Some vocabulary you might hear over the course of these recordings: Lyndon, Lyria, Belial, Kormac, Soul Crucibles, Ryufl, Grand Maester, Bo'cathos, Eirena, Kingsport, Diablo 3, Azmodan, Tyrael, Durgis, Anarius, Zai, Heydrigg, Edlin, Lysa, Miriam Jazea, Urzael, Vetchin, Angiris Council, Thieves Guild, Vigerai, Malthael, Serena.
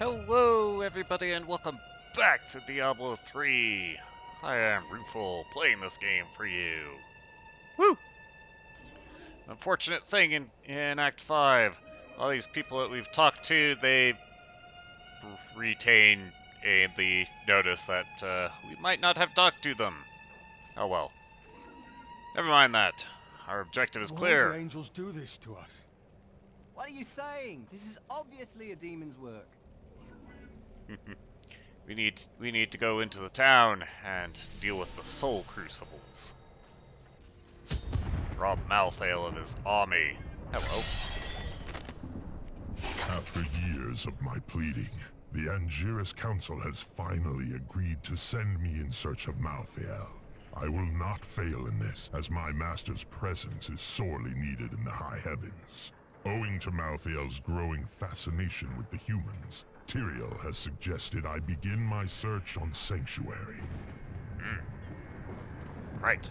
Hello everybody and welcome back to Diablo 3. I am Ryufl, playing this game for you. Woo! Unfortunate thing in Act 5. All these people that we've talked to, they retain the notice that we might not have talked to them. Oh well. Never mind that. Our objective is clear. Why do the angels do this to us? What are you saying? This is obviously a demon's work. We need to go into the town and deal with the Soul Crucibles. Rob Malthael of his army. Hello. After years of my pleading, the Angiris Council has finally agreed to send me in search of Malthael. I will not fail in this, as my master's presence is sorely needed in the high heavens. Owing to Malthael's growing fascination with the humans, Tyrael has suggested I begin my search on Sanctuary. Mm. Right.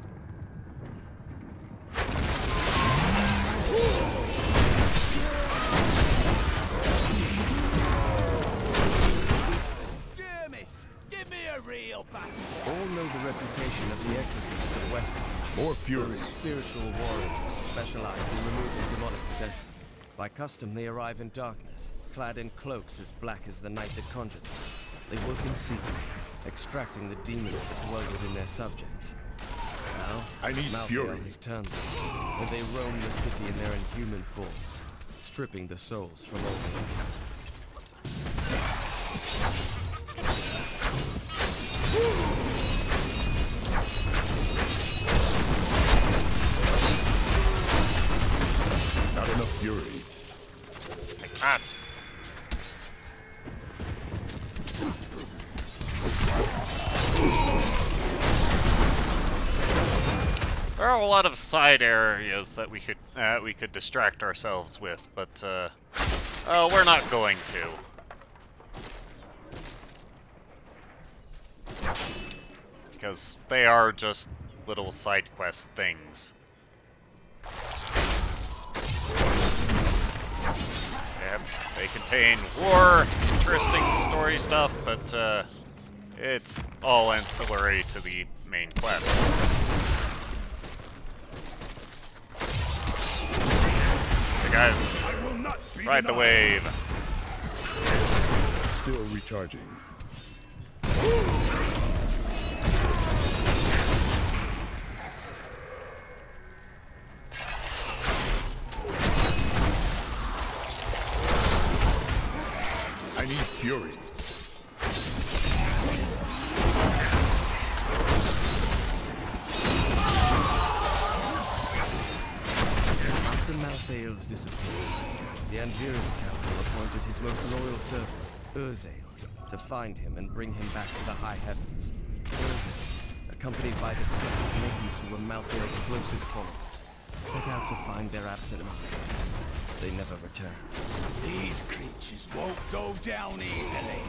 Skirmish! Give me a real battle! All know the reputation of the exorcists of Westmarch. More fury. Spiritual warriors specialized in removing demonic possession. By custom, they arrive in darkness, clad in cloaks as black as the night that conjured them. They work in secret, extracting the demons that dwell within their subjects. Now, Malthael has turned them, and they roam the city in their inhuman forms, stripping the souls from all they encounter. Not enough fury. Like that. There are a lot of side areas that we could distract ourselves with, but we're not going to, because they are just little side quest things. Yep, they contain war, interesting story stuff, but it's all ancillary to the main quest. Hey guys, ride the wave. Still recharging. I need fury. After Malthael's disappearance, the Angiris Council appointed his most loyal servant, Urzael, to find him and bring him back to the high heavens. Urzael, accompanied by the 7 maidens who were Malthael's closest followers, set out to find their absent master. They never return. These creatures won't go down easily.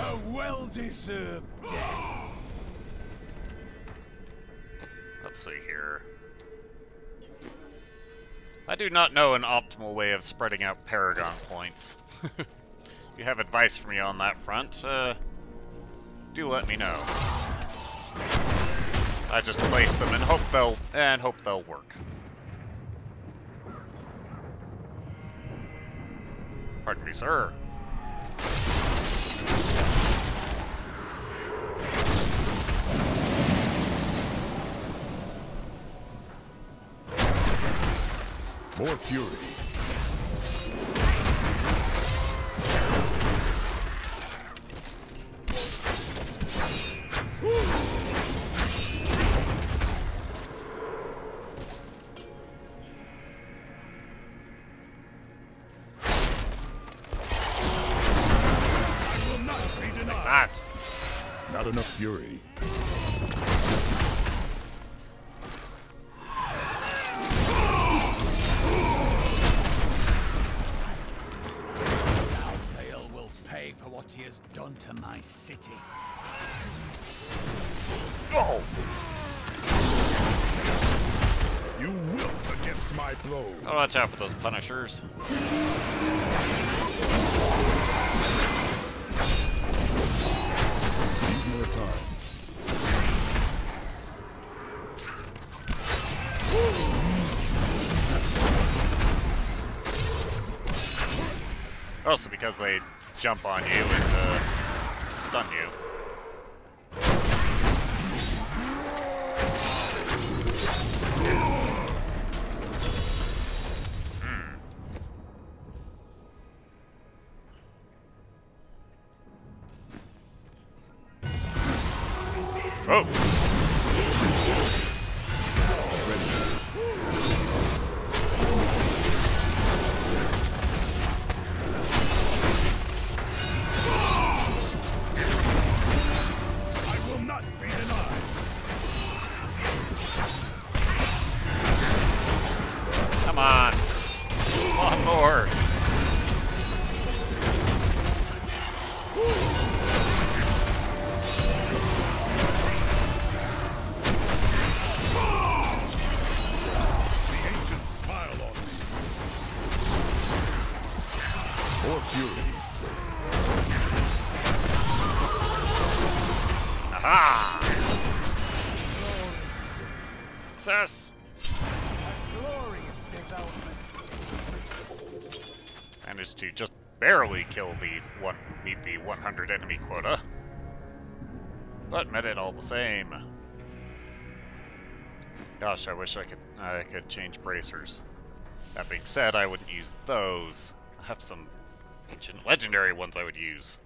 A well-deserved death. Let's see here. I do not know an optimal way of spreading out Paragon points. If you have advice for me on that front, do let me know. I just place them and hope they'll work. Pardon me, sir. More fury. Fury. Malthael will pay for what he has done to my city. Oh! You will Gotta watch out for those punishers. Need more time. Also because they jump on you and stun you. Oh! I will not be denied! Come on! One more! Success! A glorious development. Managed to just barely kill meet the 100 enemy quota, but met it all the same. Gosh, I wish I could change bracers. That being said, I wouldn't use those. I have some ancient legendary ones I would use.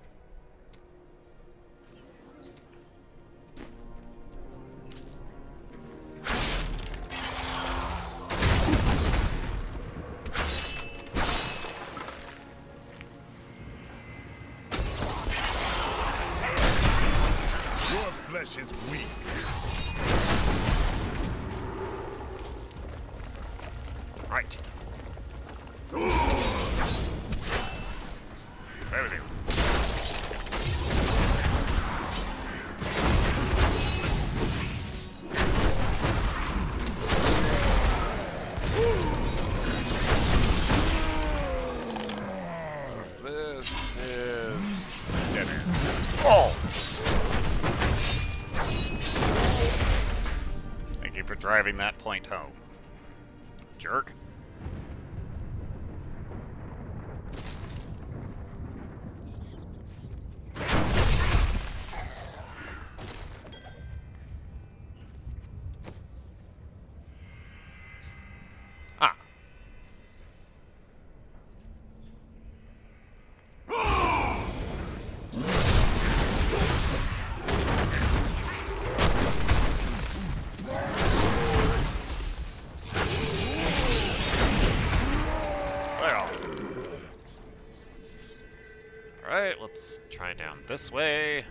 Driving that point home. Jerk. Down this way.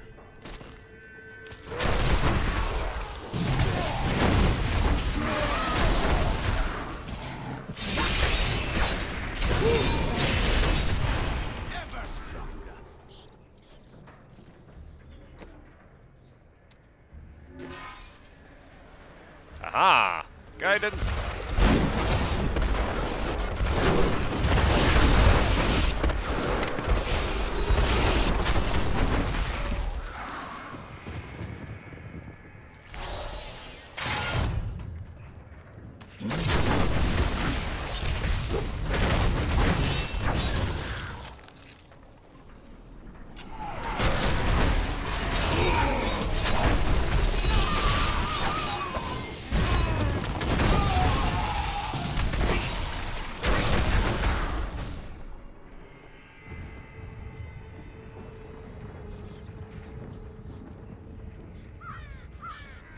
Aha! Guidance!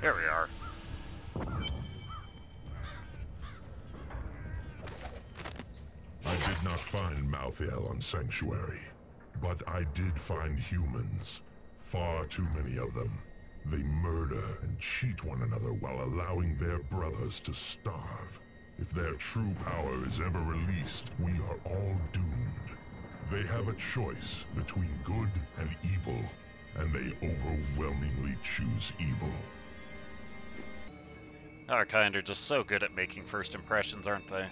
There we are. I did not find Malthael on Sanctuary, but I did find humans. Far too many of them. They murder and cheat one another while allowing their brothers to starve. If their true power is ever released, we are all doomed. They have a choice between good and evil, and they overwhelmingly choose evil. Our kind are just so good at making first impressions, aren't they?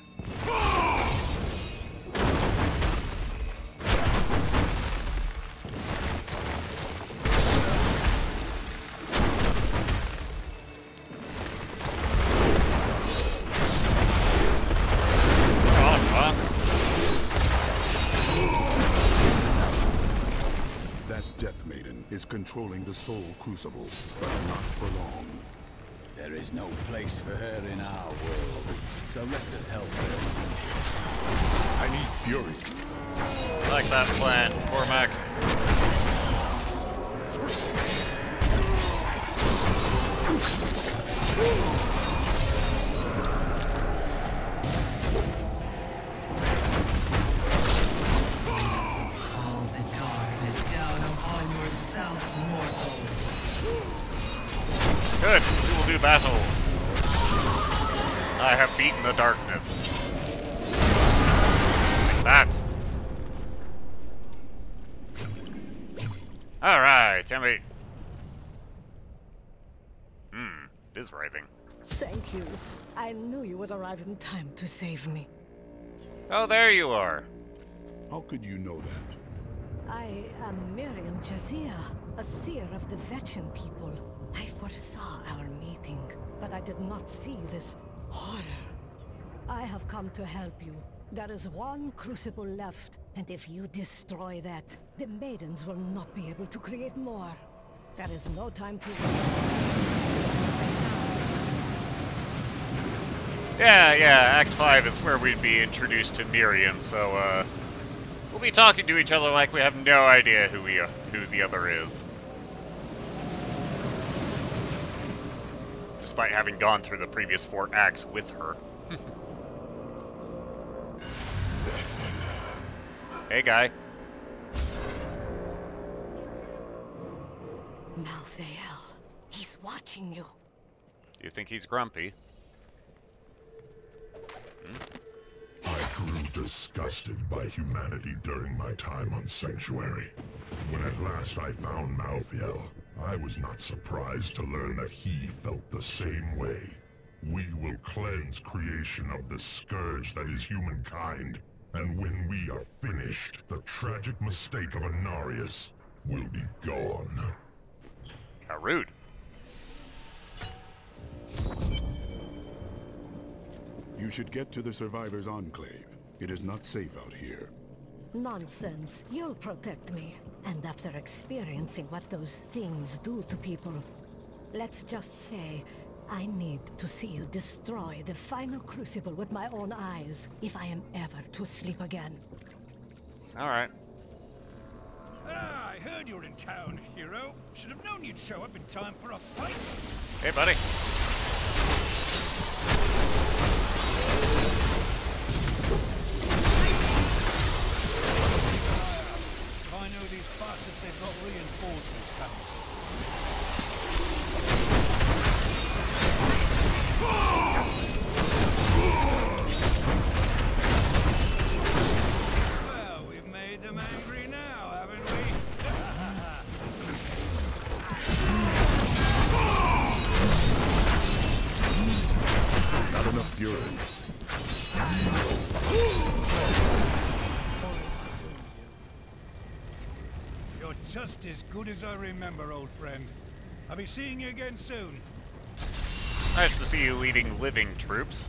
Controlling the Soul Crucibles, but not for long. There is no place for her in our world, so let us help her. I need fury. I like that plan, Kormac. Call the darkness down upon yourself. Good, we will do battle. I have beaten the darkness. Like that. Alright, Timmy. It is arriving. Thank you. I knew you would arrive in time to save me. Oh, there you are. How could you know that? I am Miriam Jazea, a seer of the Vetchin people. I foresaw our meeting, but I did not see this horror. I have come to help you. There is one crucible left, and if you destroy that, the maidens will not be able to create more. There is no time to waste. Yeah, Act 5 is where we'd be introduced to Miriam, so, we'll be talking to each other like we have no idea who we are, who the other is. Despite having gone through the previous 4 acts with her. Hey, guy. Malthael, he's watching you. Do you think he's grumpy? I grew disgusted by humanity during my time on Sanctuary. When at last I found Malthael, I was not surprised to learn that he felt the same way. We will cleanse creation of the scourge that is humankind, and when we are finished, the tragic mistake of Anarius will be gone. How rude. You should get to the Survivors' Enclave. It is not safe out here. Nonsense. You'll protect me. And after experiencing what those things do to people, let's just say I need to see you destroy the final crucible with my own eyes if I am ever to sleep again. All right. Ah, I heard you were in town, hero. Should have known you'd show up in time for a fight. Hey, buddy. They've got reinforcements coming. Well, we've made them angry now, haven't we? Not enough fury. Just as good as I remember, old friend. I'll be seeing you again soon. Nice to see you leading living troops.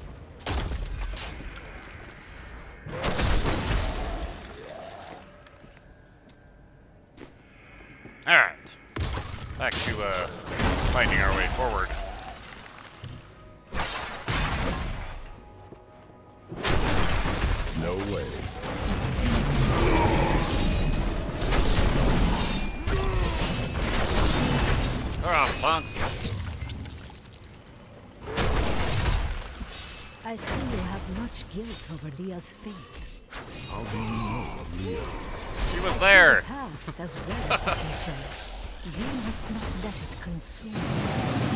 Alright. Back to, finding our way forward. No way. I see you have much guilt over Leah's fate. How do you know of Leah? She was there! Past as well as future. You must not let it consume you.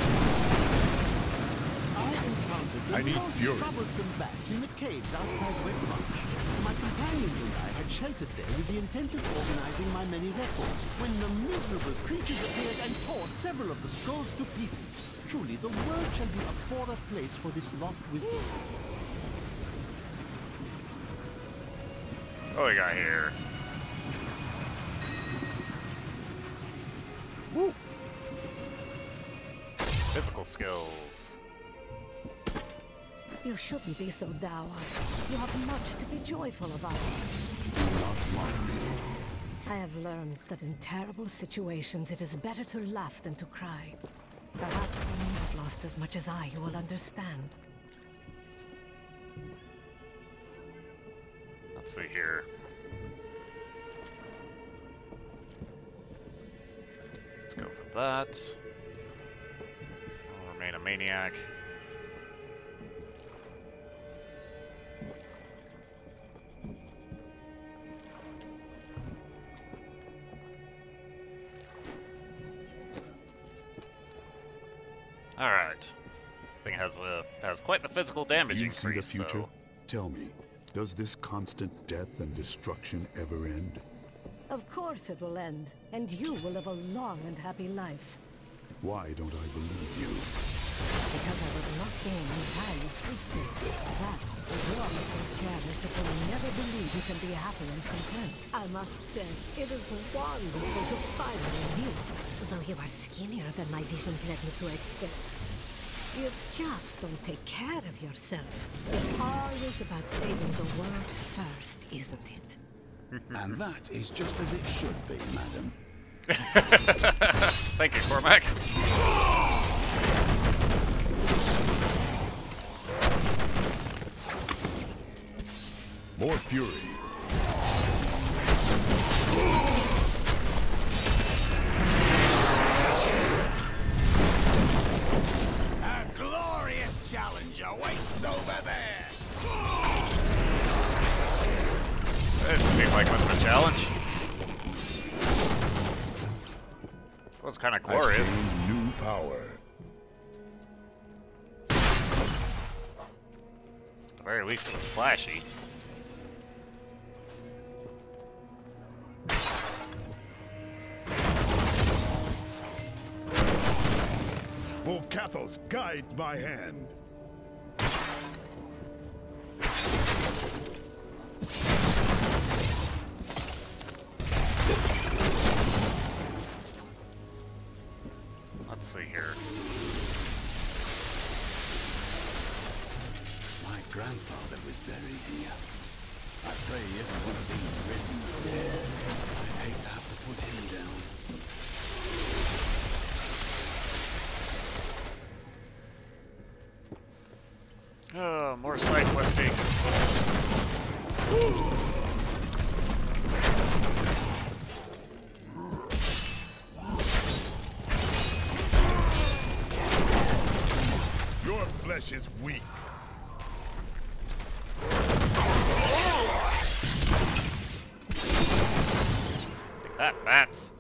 I encountered the most troublesome bats in the caves outside Westmarch. My companion and I had sheltered there with the intent of organizing my many records, when the miserable creatures appeared and tore several of the scrolls to pieces. Truly, the world shall be a poorer place for this lost wisdom. What do we got here? Woo! Physical skills. You shouldn't be so dour. You have much to be joyful about. I have learned that in terrible situations it is better to laugh than to cry. Perhaps when you have lost as much as I, you will understand. Let's see here. Let's go for that. I'll remain a maniac. All right. Thing has quite the physical damage increase. You see the future? So. Tell me, does this constant death and destruction ever end? Of course it will end, and you will live a long and happy life. Why don't I believe you? Because I was not being entirely truthful. That is why I'm so jealous that I will never believe you can be happy and content. I must say, it is wonderful to finally meet. Though you are skinnier than my visions led me to expect. You just don't take care of yourself. It's always about saving the world first, isn't it? And that is just as it should be, madam. Thank you, Kormac. More fury. Challenger waits over there! That didn't seem like much of a challenge. That was kind of glorious. New power. At the very least, it was flashy. Bo'cathos, guide my hand. Let's see here. My grandfather was buried here. I pray he isn't one of these risen dead. I hate to have to put him down. Oh, more side questing. Your flesh is weak. Take that, bats.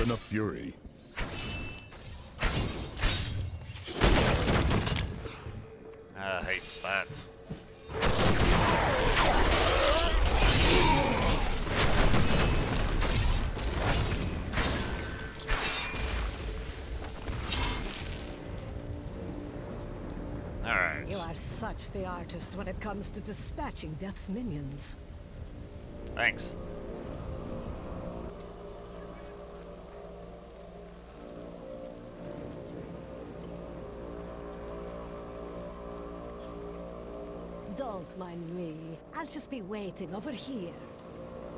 Enough fury. I hate spats. All right. You are such the artist when it comes to dispatching Death's minions. Thanks. Don't mind me. I'll just be waiting over here.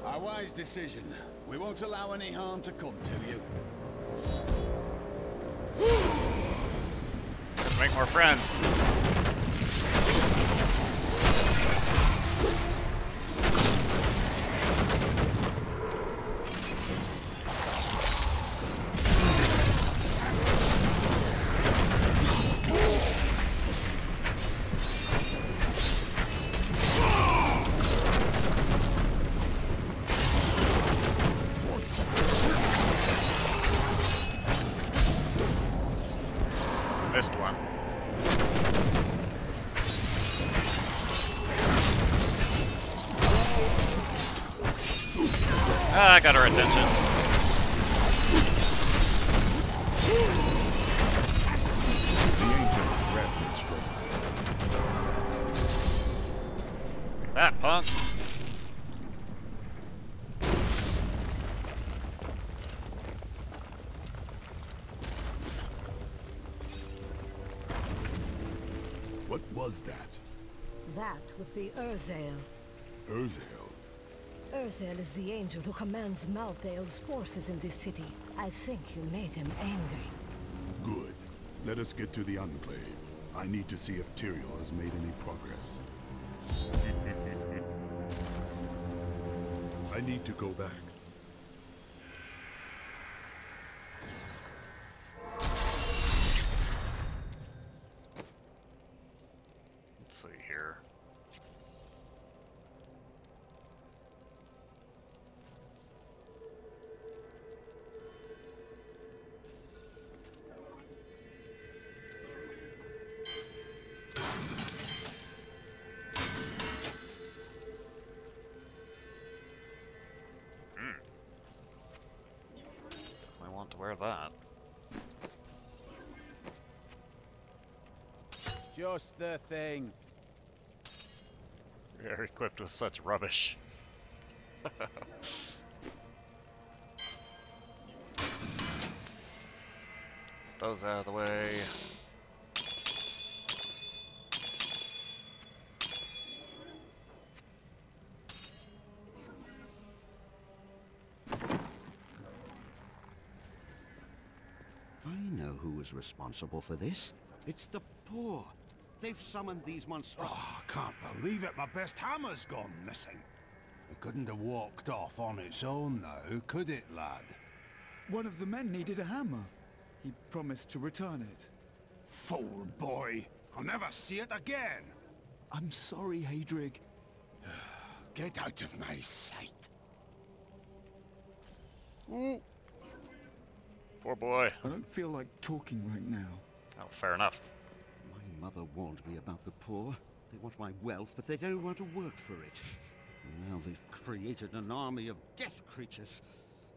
A wise decision. We won't allow any harm to come to you. Let's make more friends. first one. Ah, I got her attention. That punk. What was that? That would be Urzael. Urzael? Urzael is the angel who commands Malthael's forces in this city. I think you made him angry. Good. Let us get to the Enclave. I need to see if Tyrael has made any progress. I need to go back. Let's see here. Where that? Just the thing. You're equipped with such rubbish. Those out of the way. Was responsible for this. It's the poor. They've summoned these monsters. Oh, I can't believe it. My best hammer's gone missing. It couldn't have walked off on its own now, could it, lad? One of the men needed a hammer. He promised to return it. Fool boy. I'll never see it again. I'm sorry, Heydrigg. Get out of my sight. Mm. Poor boy. I don't feel like talking right now. Oh, fair enough. My mother warned me about the poor. They want my wealth, but they don't want to work for it. Now they've created an army of death creatures.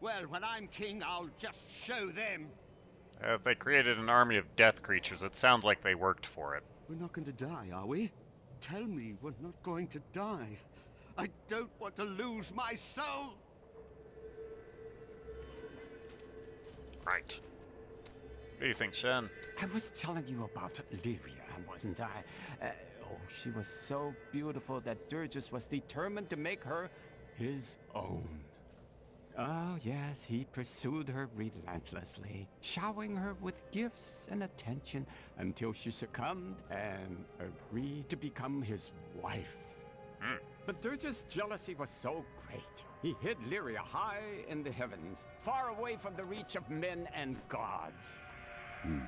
Well, when I'm king, I'll just show them. If they created an army of death creatures, it sounds like they worked for it. We're not going to die, are we? Tell me we're not going to die. I don't want to lose my soul. Right. What do you think, Shen? I was telling you about Lyria, wasn't I? Oh, she was so beautiful that Durgis was determined to make her his own. Oh, yes, he pursued her relentlessly, showering her with gifts and attention until she succumbed and agreed to become his wife. Mm. But Durgis' jealousy was so great. He hid Lyria high in the heavens, far away from the reach of men and gods. Hmm.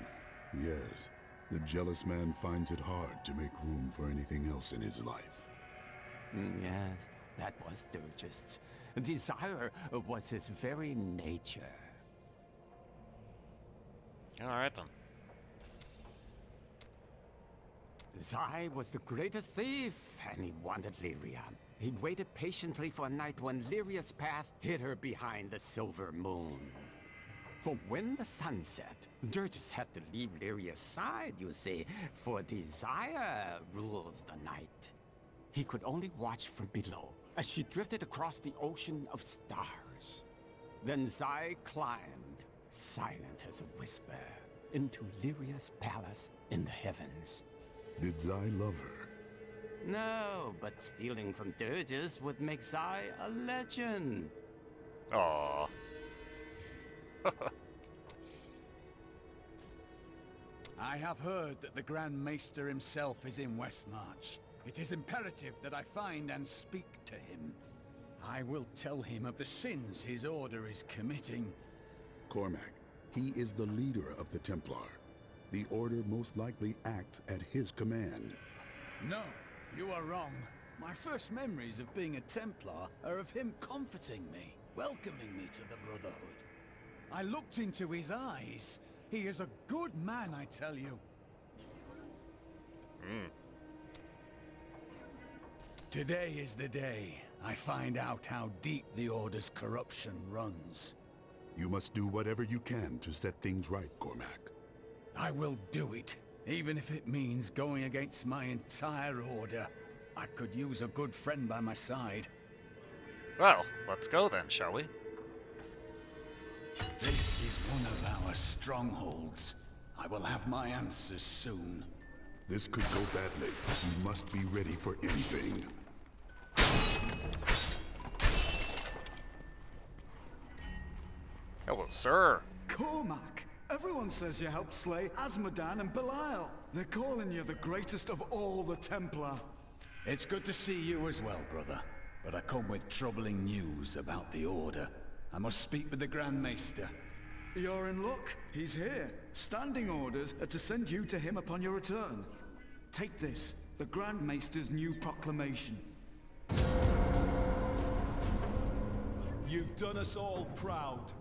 Yes. The jealous man finds it hard to make room for anything else in his life. Yes, that was Durgis. Desire was his very nature. Alright then. Zai was the greatest thief, and he wanted Lyria. He waited patiently for a night when Lyria's path hid her behind the silver moon. For when the sun set, Durgis had to leave Lyria's side, you see, for desire rules the night. He could only watch from below as she drifted across the ocean of stars. Then Zai climbed, silent as a whisper, into Lyria's palace in the heavens. Did Zai love her? No, but stealing from Durgis would make Zai a legend. Aww. I have heard that the Grand Maester himself is in Westmarch. It is imperative that I find and speak to him. I will tell him of the sins his order is committing. Kormac, he is the leader of the Templar. The order most likely acts at his command. No, you are wrong. My first memories of being a Templar are of him comforting me, welcoming me to the Brotherhood. I looked into his eyes. He is a good man, I tell you. Today is the day I find out how deep the Order's corruption runs. You must do whatever you can to set things right, Kormac. I will do it, even if it means going against my entire Order. I could use a good friend by my side. Well, let's go then, shall we? This is one of our strongholds. I will have my answers soon. This could go badly. You must be ready for anything. Hello, sir. Kormac! Everyone says you helped slay Azmodan and Belial. They're calling you the greatest of all the Templar. It's good to see you as well, brother. But I come with troubling news about the Order. I must speak with the Grand Maester. You're in luck. He's here. Standing orders are to send you to him upon your return. Take this, the Grand Maester's new proclamation. You've done us all proud.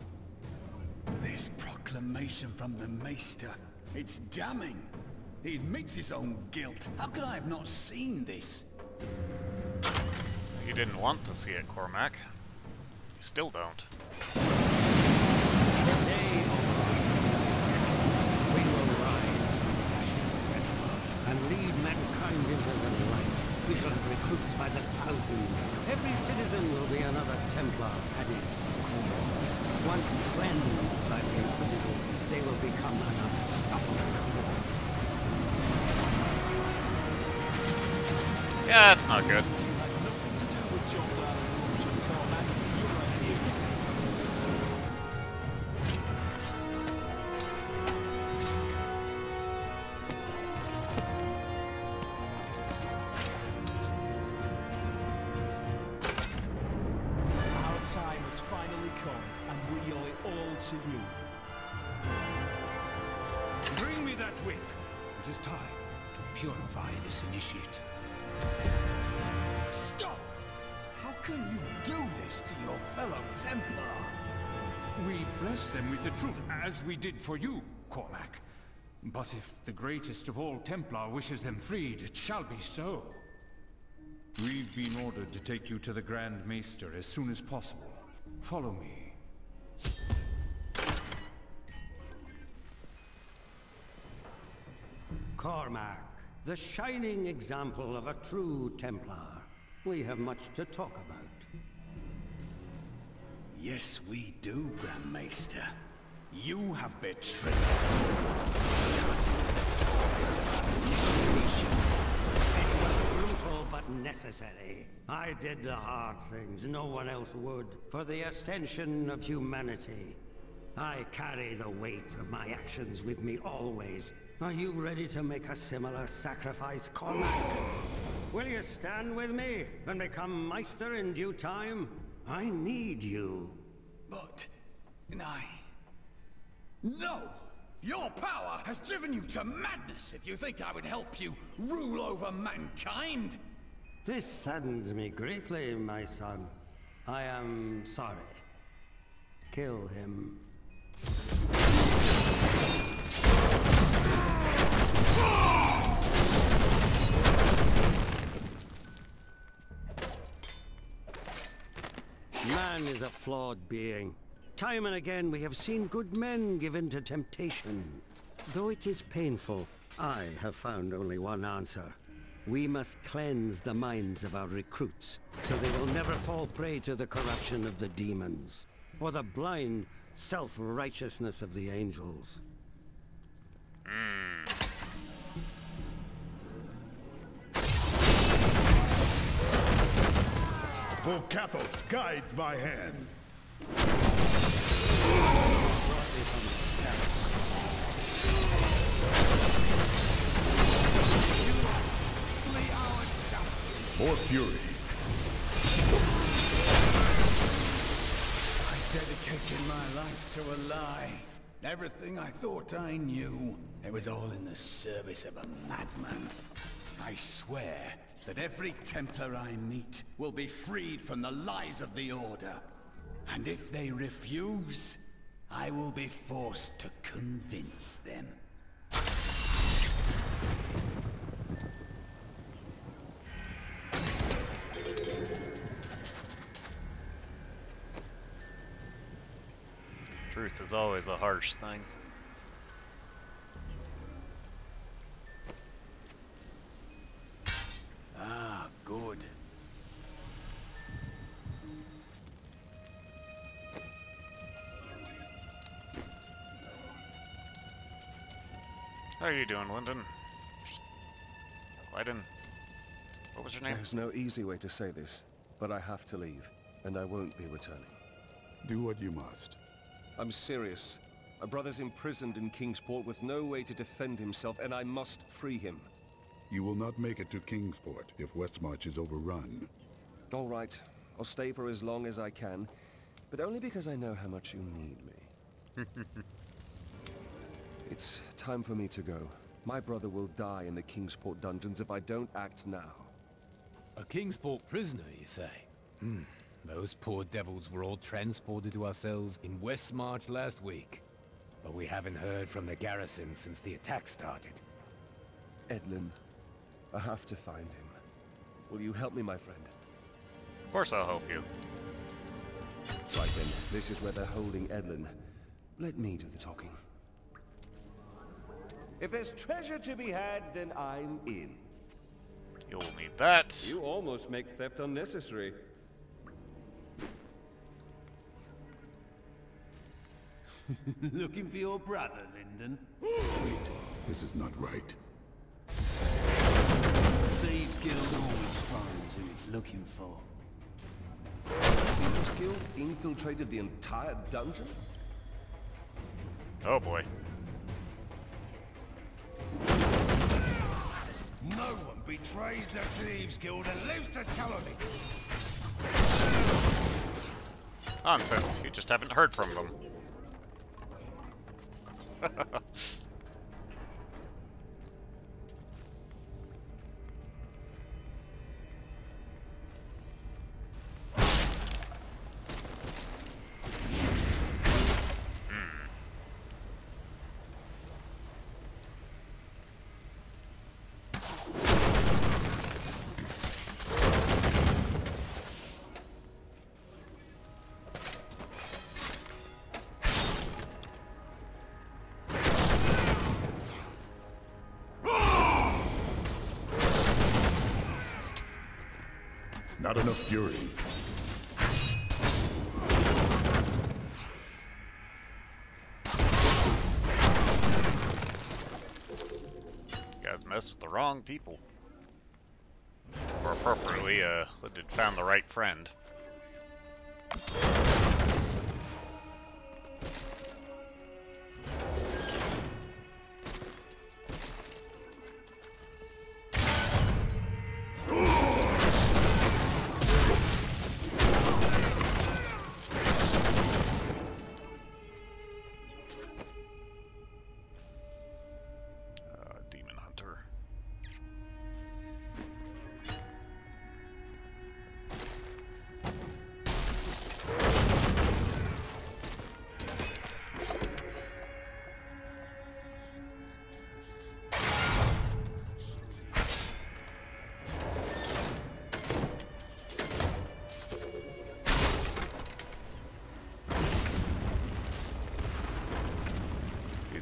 This proclamation from the Maester, it's damning. He admits his own guilt. How could I have not seen this? You didn't want to see it, Kormac. You still don't. Lead mankind into the light. We shall have recruits by the thousand. Every citizen will be another Templar added to the corps. Once cleansed by the Inquisitor, they will become an unstoppable force. Yeah, that's not good. We did for you, Kormac. But if the greatest of all Templar wishes them freed, it shall be so. We've been ordered to take you to the Grand Maester as soon as possible. Follow me. Kormac, the shining example of a true Templar. We have much to talk about. Yes, we do, Grand Maester. You have betrayed us. It was brutal but necessary. I did the hard things no one else would for the ascension of humanity. I carry the weight of my actions with me always. Are you ready to make a similar sacrifice, Kormac? Will you stand with me and become Maester in due time? I need you. But... No! Your power has driven you to madness if you think I would help you rule over mankind! This saddens me greatly, my son. I am sorry. Kill him. Man is a flawed being. Time and again, we have seen good men given to temptation. Though it is painful, I have found only one answer. We must cleanse the minds of our recruits, so they will never fall prey to the corruption of the demons, or the blind self-righteousness of the angels. Bo'cathos, guide my hand! More fury. I dedicated my life to a lie. Everything I thought I knew, it was all in the service of a madman. I swear that every Templar I meet will be freed from the lies of the Order. And if they refuse, I will be forced to convince them. truth is always a harsh thing. Ah, good. How are you doing, Lyndon? Lyndon. What was your name? There's no easy way to say this, but I have to leave, and I won't be returning. Do what you must. I'm serious. My brother's imprisoned in Kingsport with no way to defend himself, and I must free him. You will not make it to Kingsport if Westmarch is overrun. All right. I'll stay for as long as I can, but only because I know how much you need me. It's time for me to go. My brother will die in the Kingsport dungeons if I don't act now. A Kingsport prisoner, you say? Hmm. Those poor devils were all transported to our cells in Westmarch last week. But we haven't heard from the garrison since the attack started. Edlin, I have to find him. Will you help me, my friend? Of course I'll help you. Right then, this is where they're holding Edlin. Let me do the talking. If there's treasure to be had, then I'm in. You'll need that. You almost make theft unnecessary. Looking for your brother, Lyndon. Wait, this is not right. Thieves Guild always finds who it's looking for. Thieves Guild infiltrated the entire dungeon? Oh boy. No one betrays the Thieves Guild and lives to tell of it. Nonsense, you just haven't heard from them. Not enough fury. You guys messed with the wrong people. Or appropriately, did found the right friend.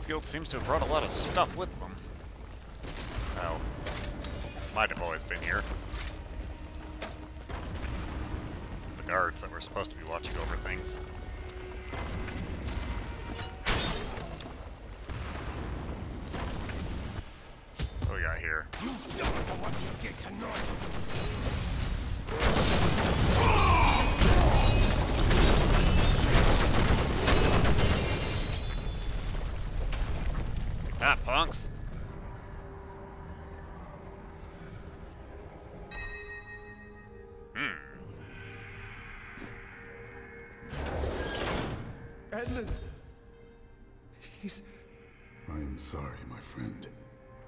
Guild seems to have brought a lot of stuff with them. Oh, might have always been here. The guards that were supposed to be watching over things. What do we got here? You don't know what you did tonight. Ah, punks. Edmund! He's... I am sorry, my friend.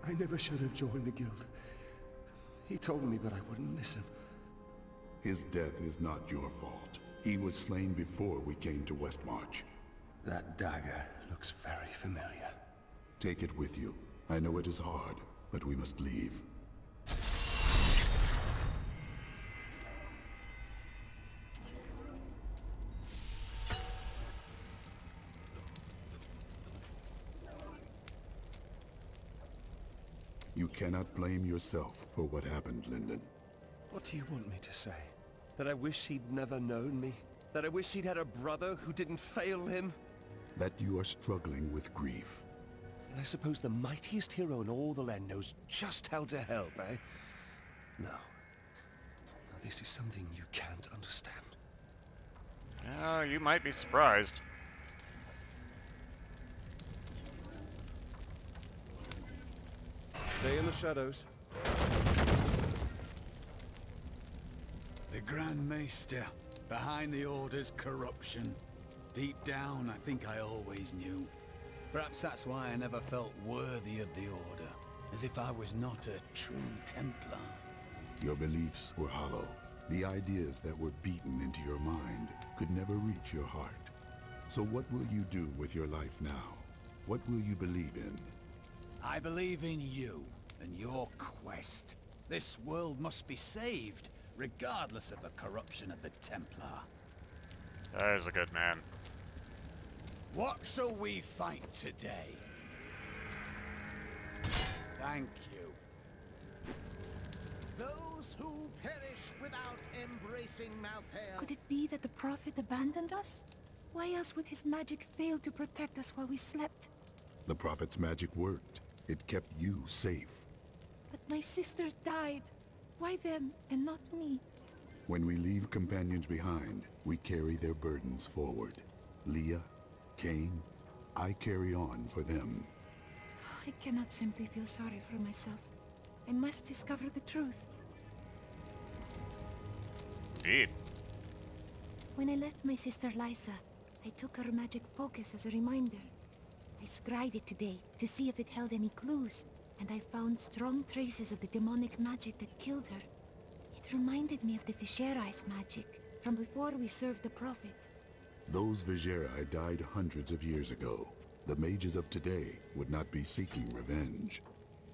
I never should have joined the guild. He told me, but I wouldn't listen. His death is not your fault. He was slain before we came to Westmarch. That dagger looks very familiar. Take it with you. I know it is hard, but we must leave. You cannot blame yourself for what happened, Lyndon. What do you want me to say? That I wish he'd never known me? That I wish he'd had a brother who didn't fail him? That you are struggling with grief. And I suppose the mightiest hero in all the land knows just how to help, eh? No. No, this is something you can't understand. Oh, you might be surprised. Stay in the shadows. The Grand Maester. Behind the Order's corruption. Deep down, I think I always knew. Perhaps that's why I never felt worthy of the Order. As if I was not a true Templar. Your beliefs were hollow. The ideas that were beaten into your mind could never reach your heart. So what will you do with your life now? What will you believe in? I believe in you and your quest. This world must be saved, regardless of the corruption of the Templar. That is a good man. What shall we fight today? Thank you. Those who perish without embracing Malthael. Could it be that the Prophet abandoned us? Why else would his magic fail to protect us while we slept? The Prophet's magic worked. It kept you safe. But my sisters died. Why them and not me? When we leave companions behind, we carry their burdens forward. Leah, Cain, I carry on for them. I cannot simply feel sorry for myself. I must discover the truth. Indeed. When I left my sister Lysa, I took her magic focus as a reminder. I scried it today to see if it held any clues, and I found strong traces of the demonic magic that killed her. It reminded me of the Vigerai's magic, from before we served the Prophet. Those Vigerai died hundreds of years ago. The mages of today would not be seeking revenge.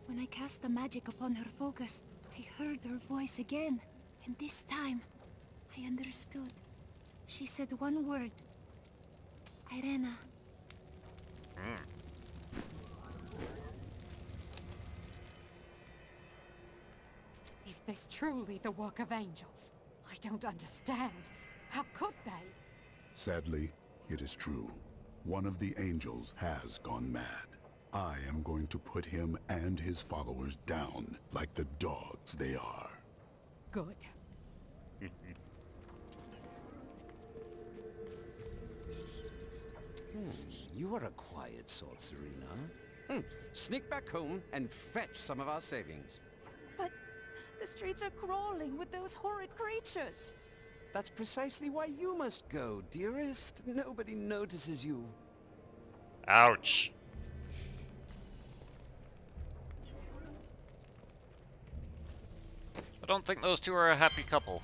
When I cast the magic upon her focus, I heard her voice again, and this time, I understood. She said one word. Eirena. Is this truly the work of angels? I don't understand. How could they? Sadly, it is true. One of the angels has gone mad. I am going to put him and his followers down, like the dogs they are. Good. You are a quiet sort, Serena. Sneak back home and fetch some of our savings. But the streets are crawling with those horrid creatures. That's precisely why you must go, dearest. Nobody notices you. Ouch. I don't think those two are a happy couple.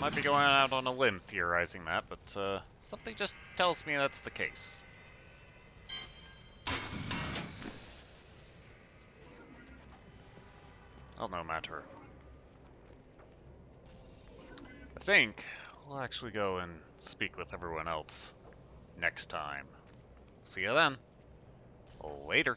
Might be going out on a limb theorizing that, but something just tells me that's the case. Oh, no matter. I think we'll actually go and speak with everyone else next time. See you then. Later.